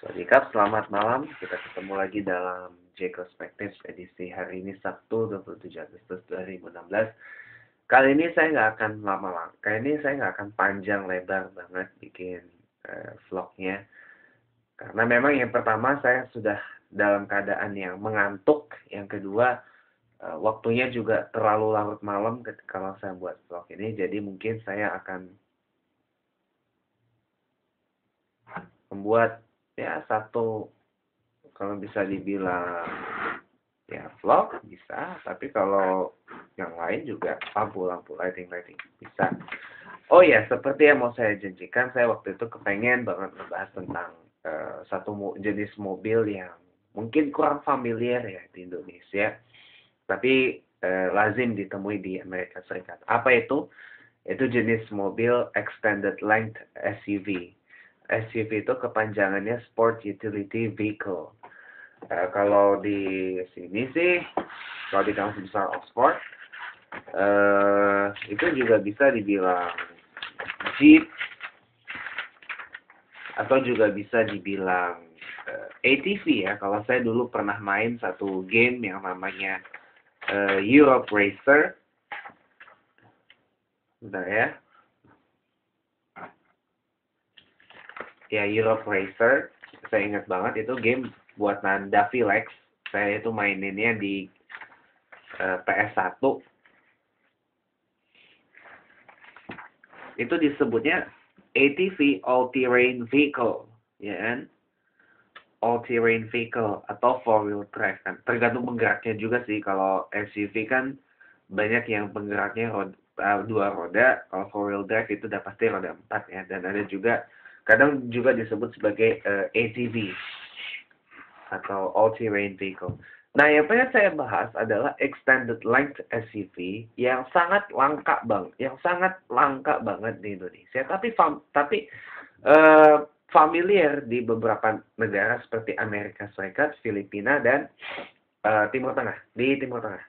Sobat, selamat malam. Kita ketemu lagi dalam JCOSPECTIVES edisi hari ini Sabtu 27 Agustus 2016. Kali ini saya nggak akan lama-lama. Kali ini saya nggak akan panjang lebar banget bikin vlognya. Karena memang yang pertama saya sudah dalam keadaan yang mengantuk. Yang kedua waktunya juga terlalu larut malam kalau saya buat vlog ini. Jadi mungkin saya akan membuat ya satu, kalau bisa dibilang ya vlog bisa, tapi kalau yang lain juga lampu lighting bisa. Oh ya, seperti yang mau saya janjikan, saya waktu itu kepengen banget membahas tentang satu jenis mobil yang mungkin kurang familiar ya di Indonesia, tapi lazim ditemui di Amerika Serikat. Apa itu? Itu jenis mobil extended length SUV. SUV itu kepanjangannya Sport Utility Vehicle. Kalau di sini sih, kalau di kampus besar Oxford, itu juga bisa dibilang Jeep, atau juga bisa dibilang ATV ya. Kalau saya dulu pernah main satu game yang namanya Europe Racer. Bentar ya. Ya, Europe Racer, saya ingat banget itu game buatan Daffy Lex. Saya itu maininnya di PS1. Itu disebutnya ATV, All Terrain Vehicle, ya kan? All Terrain Vehicle atau four wheel drive kan. Tergantung penggeraknya juga sih. Kalau SUV kan banyak yang penggeraknya dua roda. Kalau four wheel drive itu udah pasti roda 4 ya. Dan ada juga kadang juga disebut sebagai ATV atau all-terrain vehicle. Nah, yang pengen saya bahas adalah extended length SUV yang sangat langka bang, yang sangat langka banget di Indonesia. Tapi familiar di beberapa negara seperti Amerika Serikat, Filipina dan Timur Tengah. Di Timur Tengah,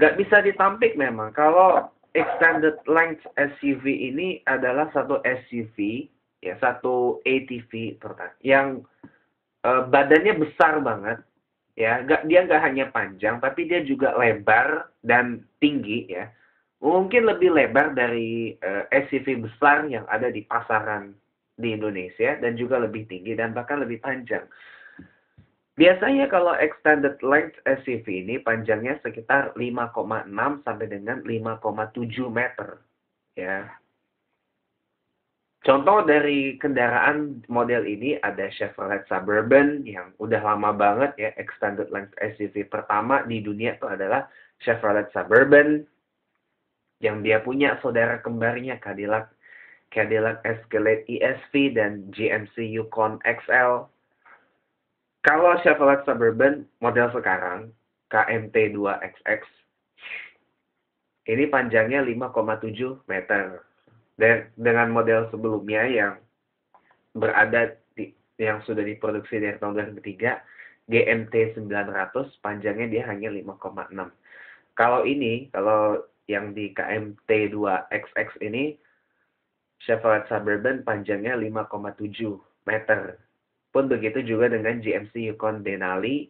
nggak bisa ditampik memang kalau extended length SUV ini adalah satu SUV, ya satu ATV yang badannya besar banget, ya. Dia nggak hanya panjang, tapi dia juga lebar dan tinggi, ya. Mungkin lebih lebar dari SUV besar yang ada di pasaran di Indonesia dan juga lebih tinggi dan bahkan lebih panjang. Biasanya kalau extended length SUV ini panjangnya sekitar 5,6 sampai dengan 5,7 meter. Ya. Contoh dari kendaraan model ini ada Chevrolet Suburban yang udah lama banget ya. Extended length SUV pertama di dunia itu adalah Chevrolet Suburban. Yang dia punya saudara kembarnya Cadillac Escalade ESV dan GMC Yukon XL. Kalau Chevrolet Suburban model sekarang, KMT2XX, ini panjangnya 5,7 meter. Dengan model sebelumnya yang berada di, yang sudah diproduksi dari tahun 2003, GMT900 panjangnya dia hanya 5,6. Kalau ini, kalau yang di KMT2XX ini, Chevrolet Suburban panjangnya 5,7 meter. Pun begitu juga dengan GMC Yukon Denali,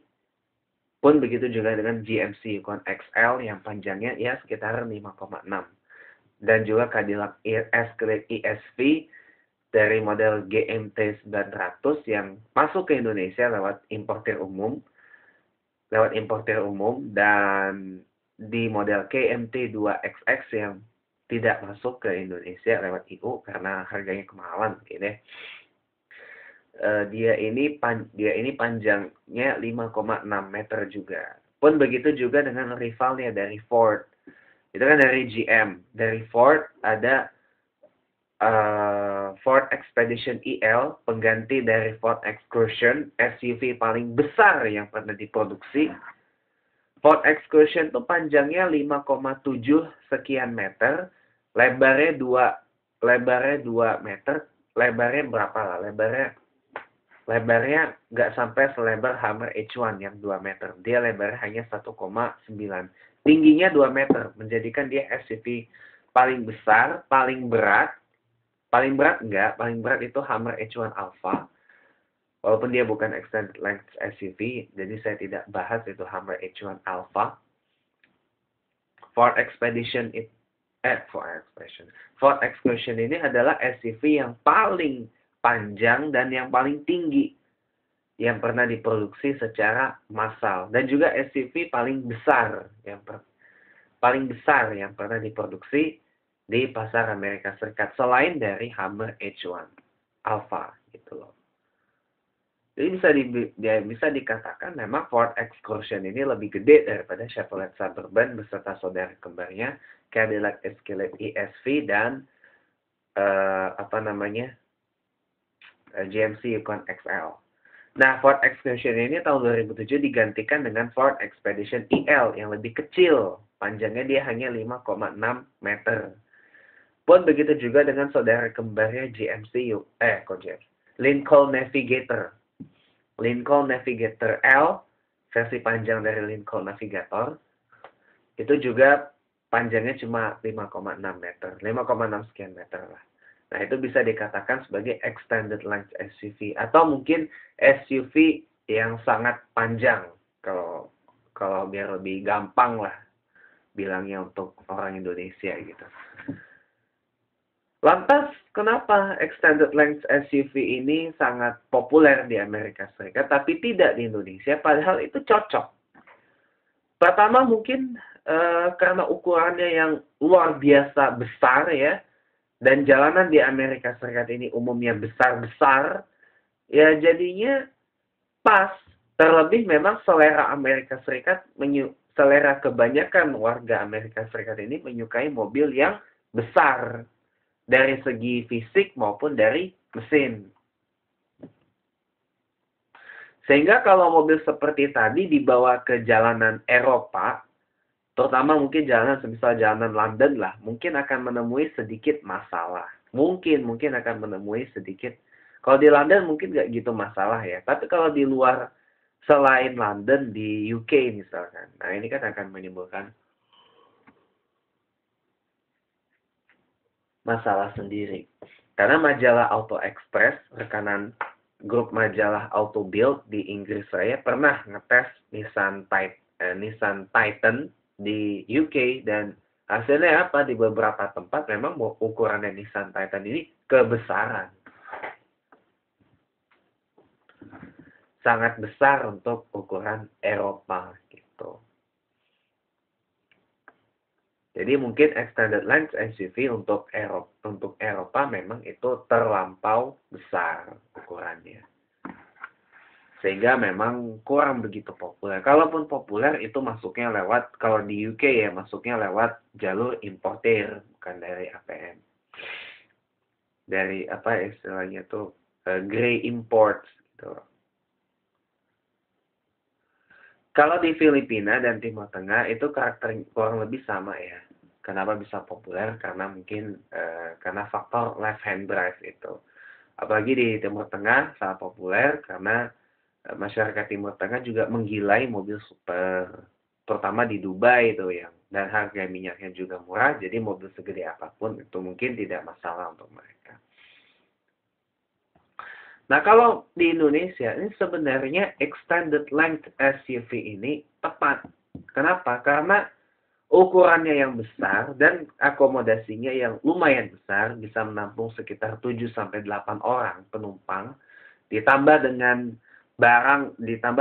pun begitu juga dengan GMC Yukon XL yang panjangnya ya sekitar 5,6. Dan juga Cadillac Escalade ESV dari model GMT 900 yang masuk ke Indonesia lewat importir umum dan di model KMT 2XX yang tidak masuk ke Indonesia lewat EU karena harganya kemahalan gitu ya. Dia ini panjangnya 5,6 meter juga. Pun begitu juga dengan rivalnya dari Ford. Itu kan dari GM. Dari Ford ada Ford Expedition EL, pengganti dari Ford Excursion, SUV paling besar yang pernah diproduksi. Ford Excursion itu panjangnya 5,7 sekian meter, lebarnya 2 meter, lebarnya berapa lah? Lebarnya nggak sampai selebar Hummer H1 yang 2 meter. Dia lebarnya hanya 1,9. Tingginya 2 meter. Menjadikan dia SUV paling besar, paling berat. Paling berat enggak. Paling berat itu Hummer H1 Alpha. Walaupun dia bukan extended length SUV, jadi saya tidak bahas itu Hummer H1 Alpha. Ford Excursion ini adalah SUV yang paling panjang dan yang paling tinggi yang pernah diproduksi secara massal, dan juga SUV paling besar yang pernah diproduksi di pasar Amerika Serikat selain dari Hummer H1 Alpha gitu loh. Jadi bisa dikatakan memang Ford Excursion ini lebih gede daripada Chevrolet Suburban beserta saudara kembarnya Cadillac Escalade ESV dan GMC Yukon XL. Nah, Ford Excursion ini tahun 2007 digantikan dengan Ford Expedition EL yang lebih kecil, panjangnya dia hanya 5,6 meter. Pun begitu juga dengan saudara kembarnya Lincoln Navigator. Lincoln Navigator L, versi panjang dari Lincoln Navigator, itu juga panjangnya cuma 5,6 sekian meter lah. Nah, itu bisa dikatakan sebagai extended length SUV atau mungkin SUV yang sangat panjang kalau biar lebih gampang lah bilangnya untuk orang Indonesia gitu. Lantas, kenapa extended length SUV ini sangat populer di Amerika Serikat, tapi tidak di Indonesia, padahal itu cocok? Pertama, mungkin karena ukurannya yang luar biasa besar ya, dan jalanan di Amerika Serikat ini umumnya besar-besar, ya jadinya pas. Terlebih memang selera kebanyakan warga Amerika Serikat ini menyukai mobil yang besar, dari segi fisik maupun dari mesin. Sehingga kalau mobil seperti tadi dibawa ke jalanan Eropa, terutama mungkin jalanan semisal jalanan London lah, mungkin akan menemui sedikit masalah. Mungkin akan menemui sedikit. Kalau di London mungkin nggak gitu masalah ya. Tapi kalau di luar selain London, di UK misalkan. Nah, ini kan akan menimbulkan masalah sendiri. Karena majalah Auto Express, rekanan grup majalah Auto Build di Inggris saya pernah ngetes Nissan Titan di UK, dan hasilnya apa? Di beberapa tempat memang ukuran dari Nissan Titan ini kebesaran. Sangat besar untuk ukuran Eropa gitu. Jadi mungkin extended length SUV untuk Eropa memang itu terlampau besar ukurannya. Sehingga memang kurang begitu populer. Kalaupun populer itu masuknya lewat, kalau di UK ya masuknya lewat jalur importir, bukan dari APM. Dari apa istilahnya tuh, grey imports gitu. Kalau di Filipina dan Timur Tengah itu karakter kurang lebih sama ya. Kenapa bisa populer? Karena mungkin karena faktor left-hand drive itu. Apalagi di Timur Tengah sangat populer karena masyarakat Timur Tengah juga menggilai mobil super. Terutama di Dubai itu yang. Dan harga minyaknya juga murah, jadi mobil segede apapun itu mungkin tidak masalah untuk mereka. Nah, kalau di Indonesia ini sebenarnya extended length SUV ini tepat. Kenapa? Karena ukurannya yang besar dan akomodasinya yang lumayan besar, bisa menampung sekitar 7-8 orang penumpang, ditambah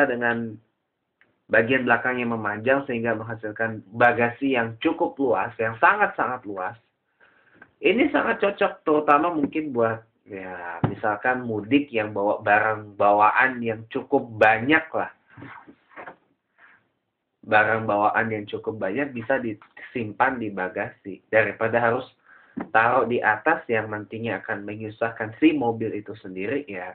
dengan bagian belakang yang memanjang sehingga menghasilkan bagasi yang cukup luas, yang sangat-sangat luas. Ini sangat cocok terutama mungkin buat ya, misalkan mudik yang bawa barang bawaan yang cukup banyak lah. Barang bawaan yang cukup banyak bisa disimpan di bagasi. Daripada harus taruh di atas yang nantinya akan menyusahkan si mobil itu sendiri ya.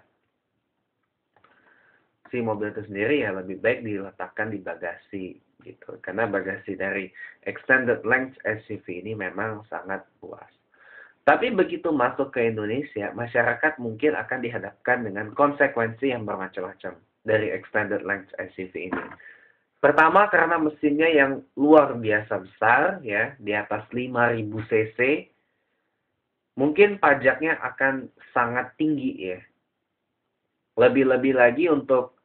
Si mobil itu sendiri ya lebih baik diletakkan di bagasi gitu. Karena bagasi dari extended length SUV ini memang sangat luas. Tapi begitu masuk ke Indonesia, masyarakat mungkin akan dihadapkan dengan konsekuensi yang bermacam-macam dari extended length SUV ini. Pertama, karena mesinnya yang luar biasa besar, ya, di atas 5.000 cc, mungkin pajaknya akan sangat tinggi ya. Lebih-lebih lagi untuk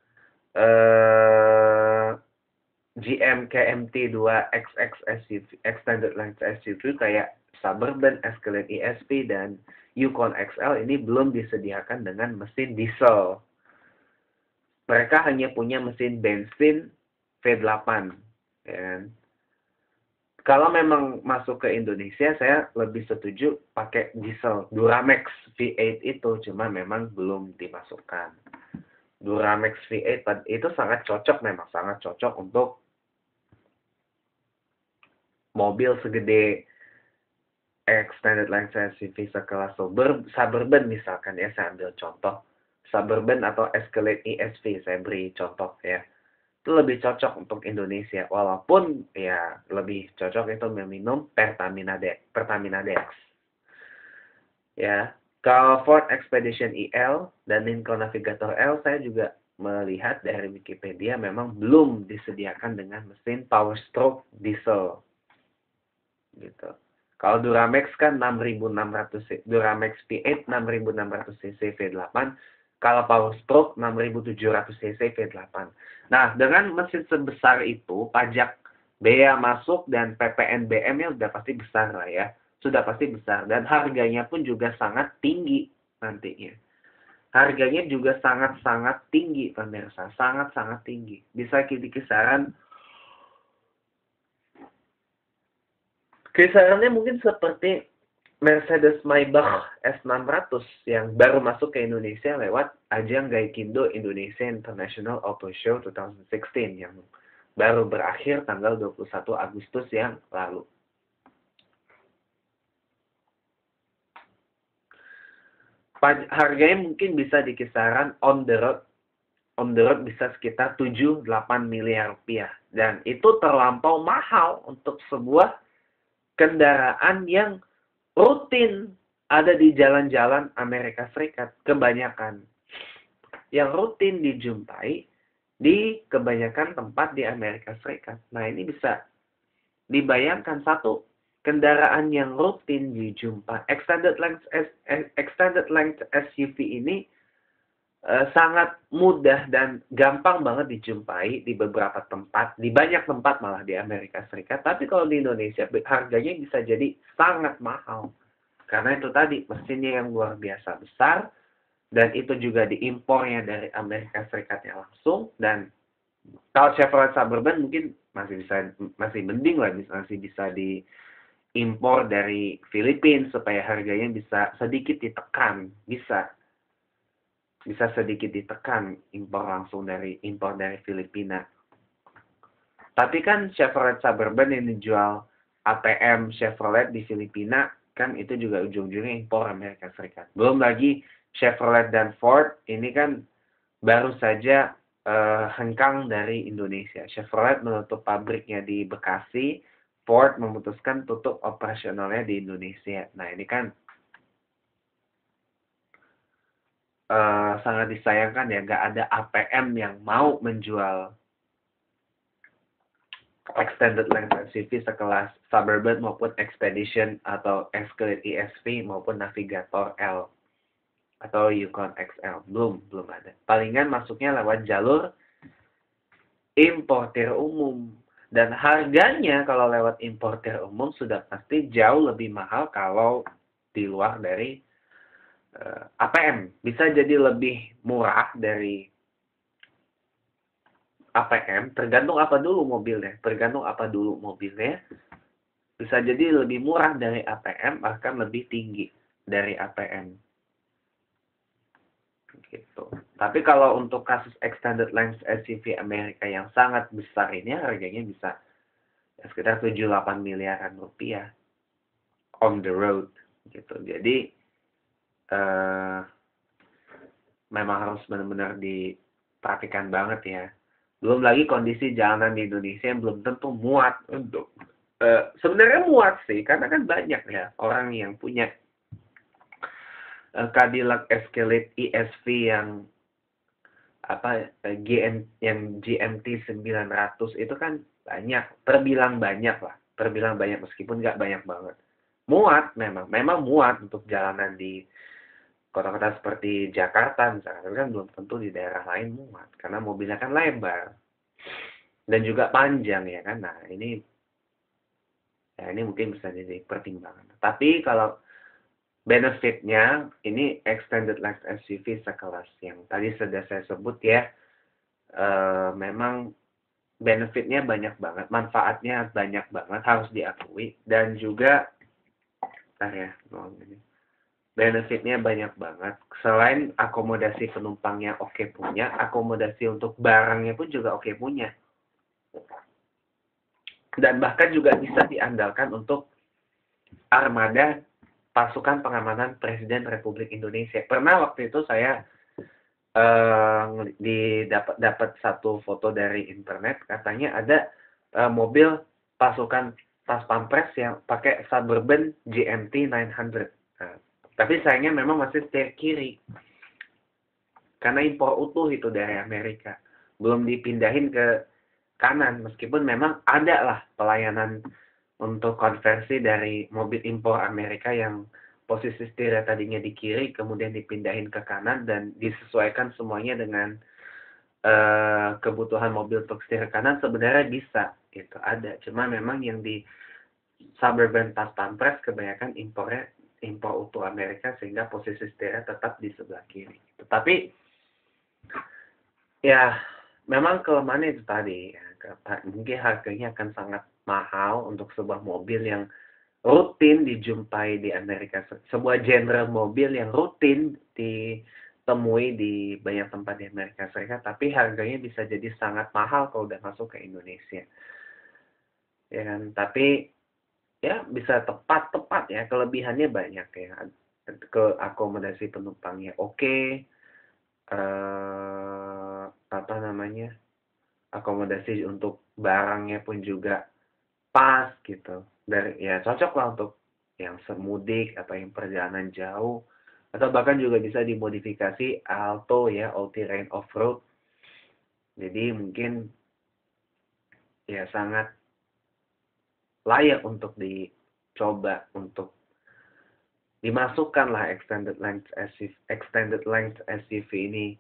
GM KMT 2 XX SUV, Extended Range SUV kayak Suburban, Escalade ESV, dan Yukon XL ini belum disediakan dengan mesin diesel. Mereka hanya punya mesin bensin V8. Ya. Kalau memang masuk ke Indonesia, saya lebih setuju pakai diesel. Duramax V8 itu cuma memang belum dimasukkan. Duramax V8 itu sangat cocok, memang sangat cocok untuk mobil segede Extended Range SUV sekelas Suburban misalkan ya, saya ambil contoh. Suburban atau Escalade ESV, saya beri contoh ya. Itu lebih cocok untuk Indonesia, walaupun ya lebih cocok itu meminum Pertamina Dex. Ya, kalau Ford Expedition EL dan Lincoln Navigator L, saya juga melihat dari Wikipedia memang belum disediakan dengan mesin Power Stroke diesel. Gitu. Kalau Duramax kan 6600, Duramax V8 6600 cc V8. Kalau Power Stroke 6700 cc V8. Nah, dengan mesin sebesar itu, pajak bea masuk dan PPNBM-nya sudah pasti besar lah ya. Sudah pasti besar, dan harganya pun juga sangat tinggi nantinya. Harganya juga sangat-sangat tinggi pemirsa, sangat-sangat tinggi. Bisa kisarannya mungkin seperti Mercedes Maybach S900 yang baru masuk ke Indonesia lewat ajang Gaikindo Indonesia International Auto Show 2016 yang baru berakhir tanggal 21 Agustus yang lalu. Harganya mungkin bisa di kisaran on the road bisa sekitar 7-8 miliar rupiah, dan itu terlampau mahal untuk sebuah kendaraan yang rutin ada di jalan-jalan Amerika Serikat, kebanyakan yang rutin dijumpai di kebanyakan tempat di Amerika Serikat. Nah, ini bisa dibayangkan, satu kendaraan yang rutin dijumpai, extended length SUV ini sangat mudah dan gampang banget dijumpai di beberapa tempat, di banyak tempat malah di Amerika Serikat. Tapi kalau di Indonesia harganya bisa jadi sangat mahal, karena itu tadi mesinnya yang luar biasa besar, dan itu juga diimpornya dari Amerika Serikatnya langsung. Dan kalau Chevrolet Suburban mungkin masih mending lah, masih bisa diimpor dari Filipina supaya harganya bisa sedikit ditekan, bisa sedikit ditekan impor dari Filipina. Tapi kan Chevrolet Suburban yang dijual ATM Chevrolet di Filipina kan itu juga ujung-ujungnya impor Amerika Serikat. Belum lagi Chevrolet dan Ford ini kan baru saja hengkang dari Indonesia. Chevrolet menutup pabriknya di Bekasi, Ford memutuskan tutup operasionalnya di Indonesia. Nah, ini kan sangat disayangkan ya, nggak ada APM yang mau menjual extended length SUV sekelas Suburban maupun Expedition atau Escalade ESV maupun Navigator L atau Yukon XL. Belum ada. Palingan masuknya lewat jalur importer umum, dan harganya kalau lewat importer umum sudah pasti jauh lebih mahal kalau di luar dari APM. Bisa jadi lebih murah dari APM, tergantung apa dulu mobilnya, bisa jadi lebih murah dari APM, bahkan lebih tinggi dari APM gitu. Tapi kalau untuk kasus extended length SUV Amerika yang sangat besar ini, harganya bisa sekitar 7-8 miliaran rupiah on the road gitu. Jadi memang harus benar-benar diperhatikan banget ya. Belum lagi kondisi jalanan di Indonesia yang belum tentu muat untuk sebenarnya muat sih, karena kan banyak ya orang yang punya Cadillac Escalade ESV yang GMT 900 itu kan banyak, terbilang banyak meskipun nggak banyak banget. Muat memang muat untuk jalanan di kota-kota seperti Jakarta misalkan kan belum tentu di daerah lain muat karena mobilnya kan lebar dan juga panjang ya kan. Nah ini ya ini mungkin bisa jadi pertimbangan. Tapi kalau benefitnya ini extended life SUV sekelas yang tadi sudah saya sebut ya, memang benefitnya banyak banget, manfaatnya banyak banget harus diakui dan juga benefitnya banyak banget. Selain akomodasi penumpangnya oke punya, akomodasi untuk barangnya pun juga oke punya. Dan bahkan juga bisa diandalkan untuk armada pasukan pengamanan Presiden Republik Indonesia. Pernah waktu itu saya dapat satu foto dari internet, katanya ada mobil pasukan Paspampres yang pakai Suburban GMT 900. Nah, tapi sayangnya memang masih setir kiri. Karena impor utuh itu dari Amerika. Belum dipindahin ke kanan. Meskipun memang ada lah pelayanan untuk konversi dari mobil impor Amerika yang posisi setirnya tadinya di kiri, kemudian dipindahin ke kanan dan disesuaikan semuanya dengan kebutuhan mobil untuk setir kanan. Sebenarnya bisa. Itu ada. Cuma memang yang di Suburban Paspampres kebanyakan impornya impor utuh Amerika sehingga posisi setirnya tetap di sebelah kiri. Tetapi ya memang kelemahannya itu tadi ya, mungkin harganya akan sangat mahal untuk sebuah mobil yang rutin dijumpai di Amerika, sebuah genre mobil yang rutin ditemui di banyak tempat di Amerika Serikat, tapi harganya bisa jadi sangat mahal kalau udah masuk ke Indonesia. Ya kan? Tapi ya bisa tepat ya, kelebihannya banyak ya, ke akomodasi penumpangnya oke, akomodasi untuk barangnya pun juga pas gitu, dari ya cocok lah untuk yang semudik atau yang perjalanan jauh, atau bahkan juga bisa dimodifikasi Alto ya, all terrain off road, jadi mungkin ya sangat layak untuk dicoba, untuk dimasukkanlah extended length SUV ini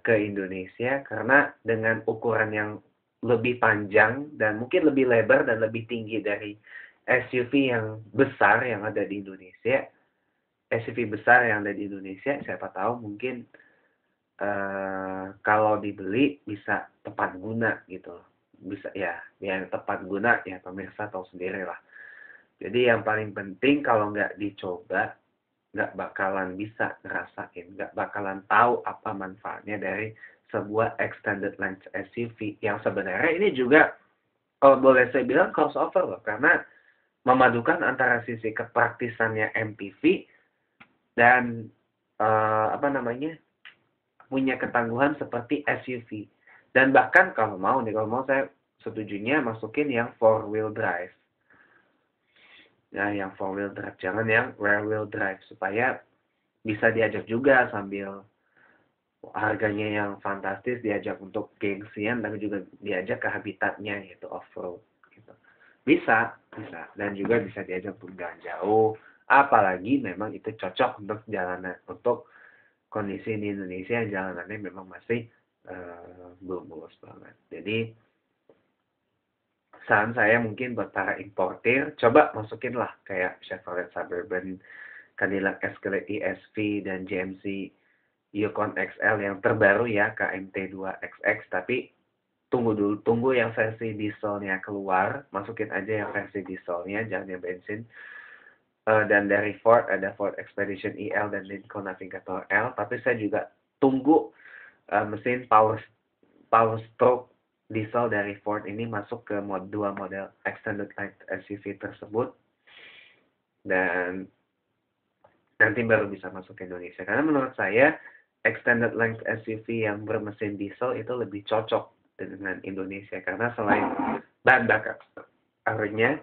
ke Indonesia karena dengan ukuran yang lebih panjang dan mungkin lebih lebar dan lebih tinggi dari SUV yang besar yang ada di Indonesia, siapa tahu mungkin kalau dibeli bisa tepat guna gitu loh. Bisa ya, yang tepat guna ya pemirsa tahu sendiri lah. Jadi yang paling penting kalau nggak dicoba, nggak bakalan bisa ngerasain, nggak bakalan tahu apa manfaatnya dari sebuah extended length SUV yang sebenarnya ini juga kalau boleh saya bilang crossover loh, karena memadukan antara sisi kepraktisannya MPV dan punya ketangguhan seperti SUV. Dan bahkan kalau mau saya setujunya masukin yang 4-wheel drive. Nah, yang 4-wheel drive, jangan yang rear-wheel drive supaya bisa diajak juga sambil harganya yang fantastis, diajak untuk gengsian tapi juga diajak ke habitatnya gitu, off-road gitu. Bisa dan juga bisa diajak untuk jalan jauh, apalagi memang itu cocok untuk jalanan, untuk kondisi di Indonesia yang jalanannya memang masih belum mulus banget. Jadi saran saya mungkin buat para importir, coba masukinlah kayak Chevrolet Suburban, Cadillac Escalade ESV dan GMC Yukon XL yang terbaru ya, KMT2XX. Tapi tunggu yang versi dieselnya keluar, masukin aja yang versi dieselnya, jangan yang bensin. Dan dari Ford ada Ford Expedition EL dan Lincoln Navigator L. Tapi saya juga tunggu mesin Power Stroke diesel dari Ford ini masuk ke dua model extended light SUV tersebut dan nanti baru bisa masuk ke Indonesia. Karena menurut saya extended length SUV yang bermesin diesel itu lebih cocok dengan Indonesia karena selain bahan bakarnya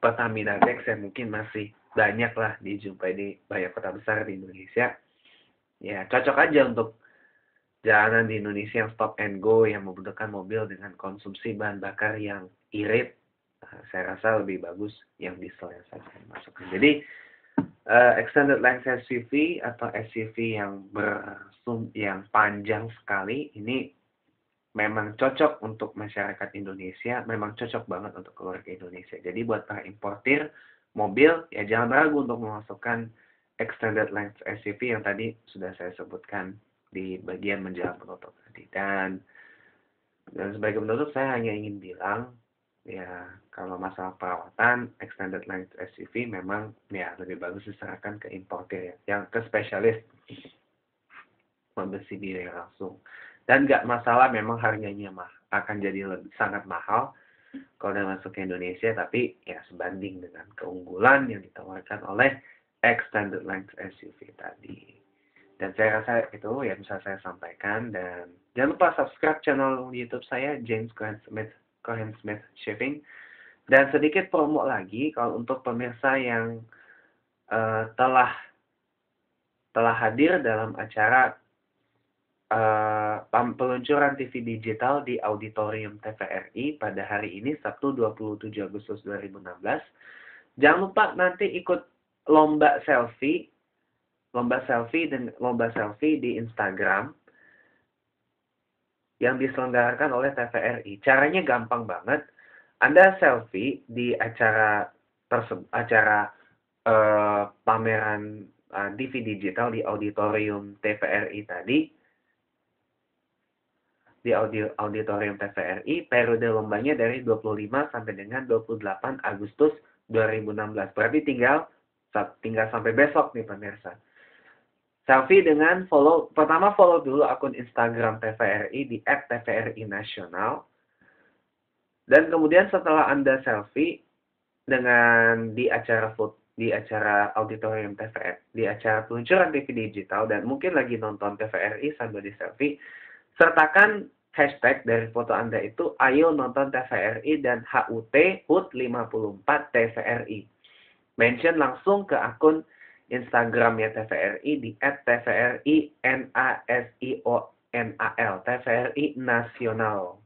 Pertamina Dex yang mungkin masih banyak lah dijumpai di banyak kota besar di Indonesia. Ya, cocok aja untuk jalanan di Indonesia yang stop and go, yang membutuhkan mobil dengan konsumsi bahan bakar yang irit. Saya rasa lebih bagus yang dieselnya saja yang masuk. Jadi Extended length SUV atau SUV yang panjang sekali ini memang cocok untuk masyarakat Indonesia, memang cocok banget untuk keluarga Indonesia. Jadi buat para importir mobil ya jangan ragu untuk memasukkan extended length SUV yang tadi sudah saya sebutkan di bagian menjelang penutup tadi. Dan sebagai penutup saya hanya ingin bilang ya, kalau masalah perawatan extended length SUV memang ya lebih bagus diserahkan ke importer ya, yang ke spesialis membersih diri langsung. Dan nggak masalah memang harganya akan jadi sangat mahal kalau udah masuk ke Indonesia, tapi ya sebanding dengan keunggulan yang ditawarkan oleh extended length SUV tadi. Dan saya rasa itu yang bisa saya sampaikan, dan jangan lupa subscribe channel YouTube saya James Grant Smith Shipping. Dan sedikit promo lagi kalau untuk pemirsa yang telah hadir dalam acara peluncuran TV digital di Auditorium TVRI pada hari ini Sabtu 27 Agustus 2016. Jangan lupa nanti ikut lomba selfie di Instagram yang diselenggarakan oleh TVRI. Caranya gampang banget. Anda selfie di acara pameran TV digital di Auditorium TVRI tadi. Di Auditorium TVRI, periode lombanya dari 25 sampai dengan 28 Agustus 2016. Berarti tinggal sampai besok nih pemirsa. Selfie dengan pertama follow dulu akun Instagram TVRI di @tvri_nasional. Dan kemudian setelah Anda selfie dengan di acara Auditorium TVRI, di acara peluncuran TV digital, dan mungkin lagi nonton TVRI sambil di selfie, sertakan hashtag dari foto Anda itu ayo nonton TVRI dan HUT 54 TVRI. Mention langsung ke akun Instagramnya TVRI di @tvri_nasional TVRI Nasional.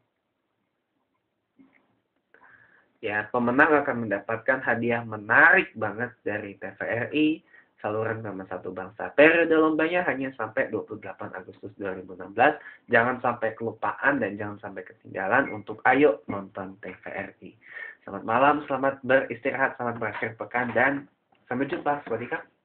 Ya, pemenang akan mendapatkan hadiah menarik banget dari TVRI, saluran sama satu bangsa. Periode lombanya hanya sampai 28 Agustus 2016. Jangan sampai kelupaan dan jangan sampai ketinggalan untuk ayo nonton TVRI. Selamat malam, selamat beristirahat, selamat berakhir pekan, dan sampai jumpa. Selamat malam.